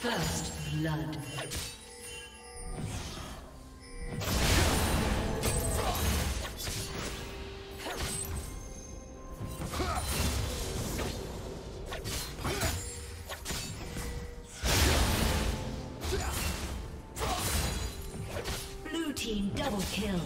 First blood. Blue team double kill.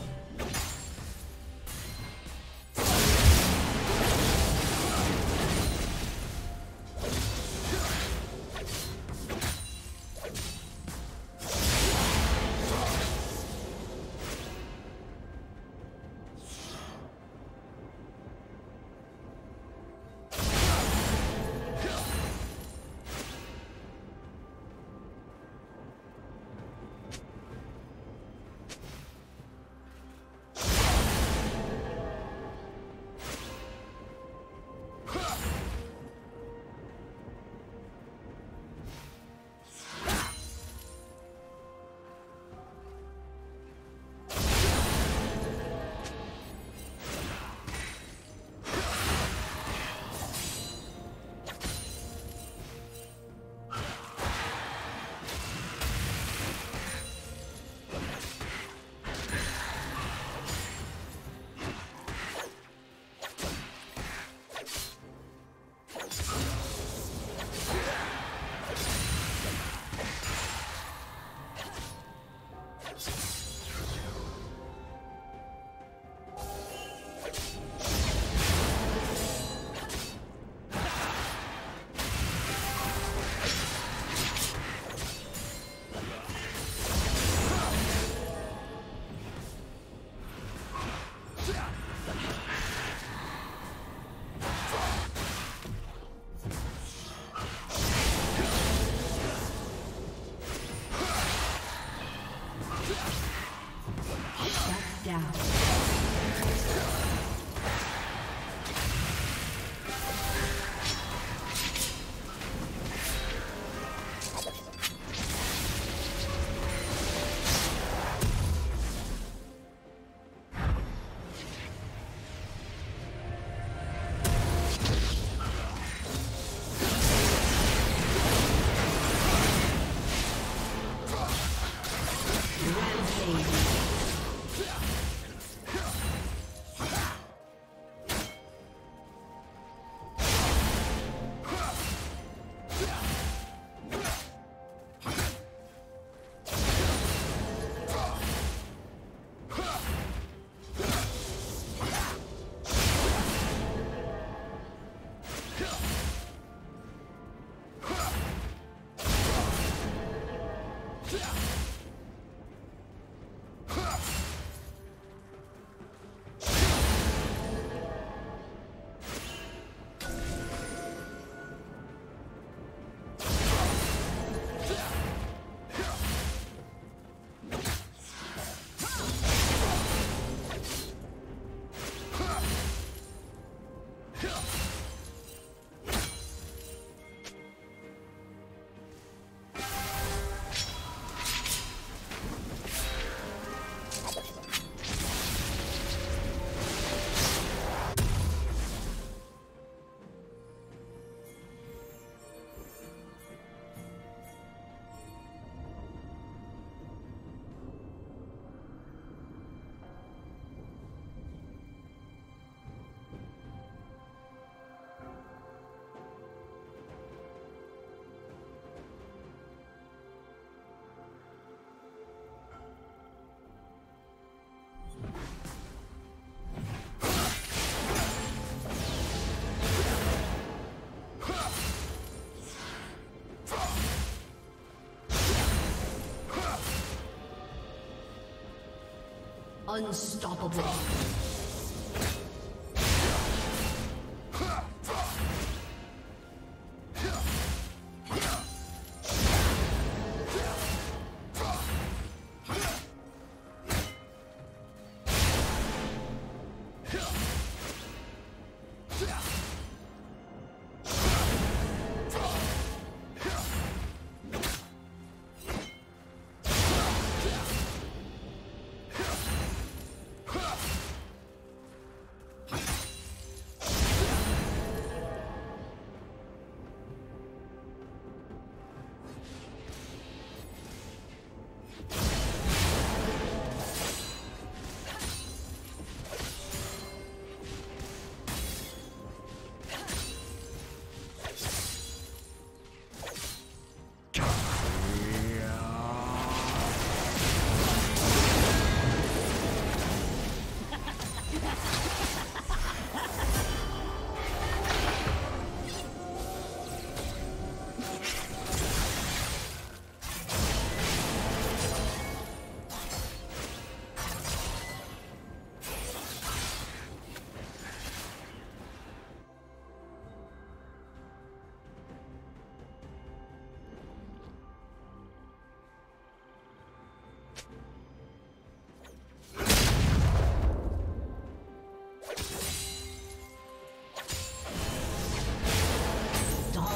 Unstoppable.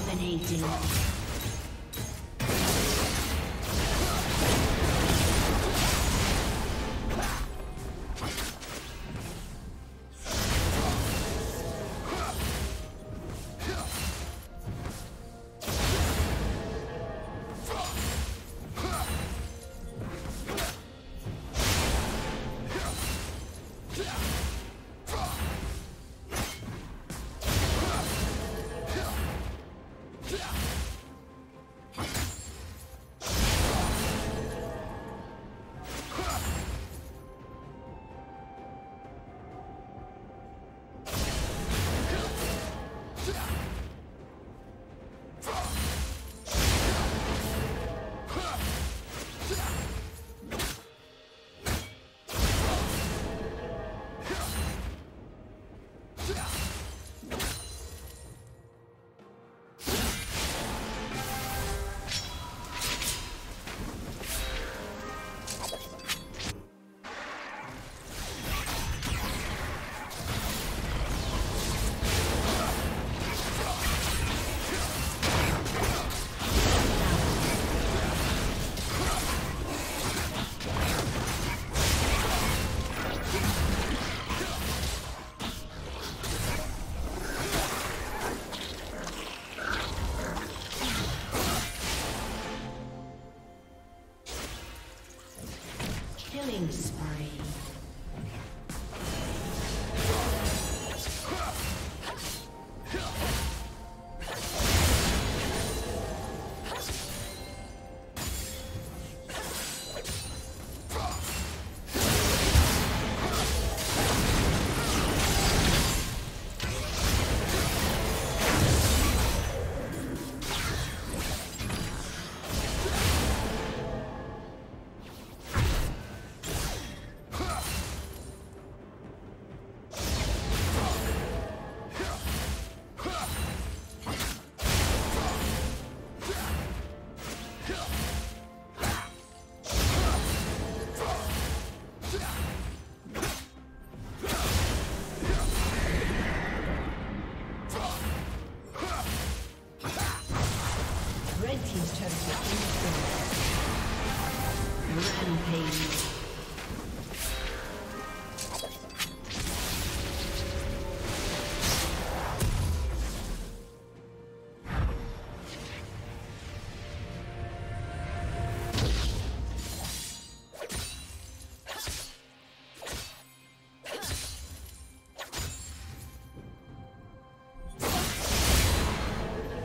Dominating.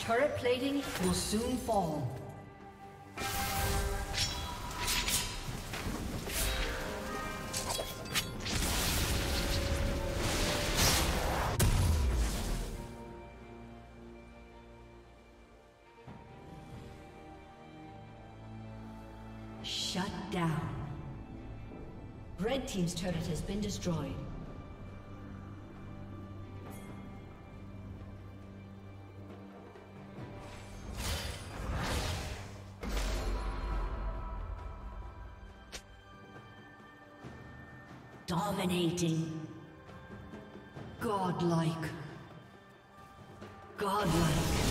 Turret plating will soon fall. Shut down. Red team's turret has been destroyed. Dominating. Godlike. Godlike.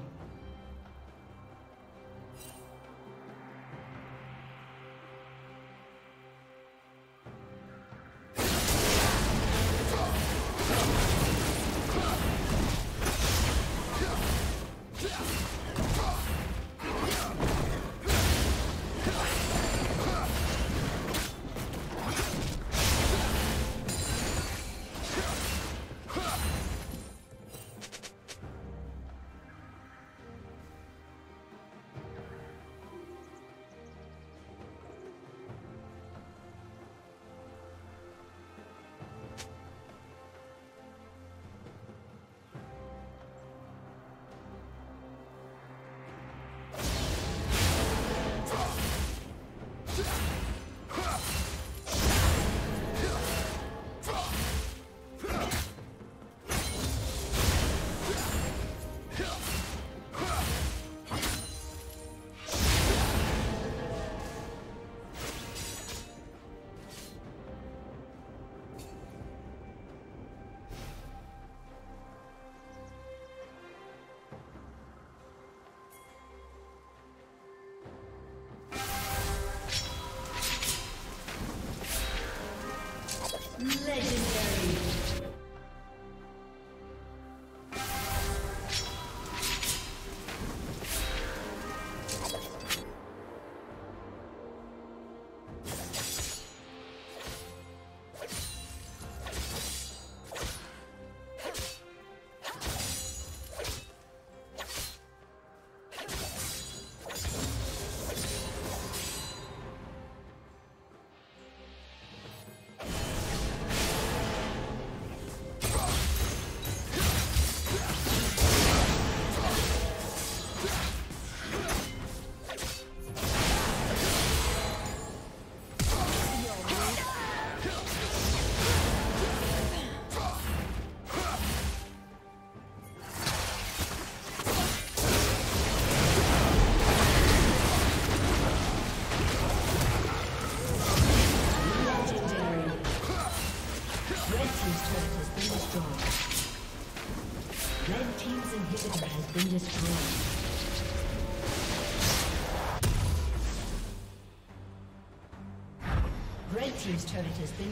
Red Team's turret has been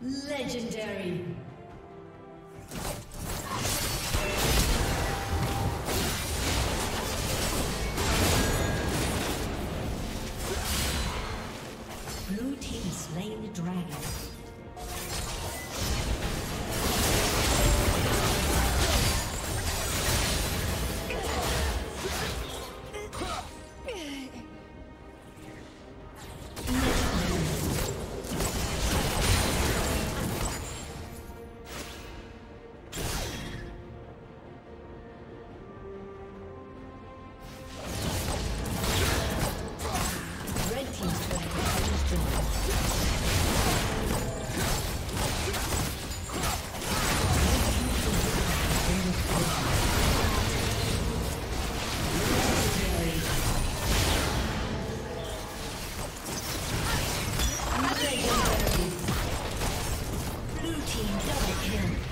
Legendary. Blue team slain the dragon. Blue team double kill.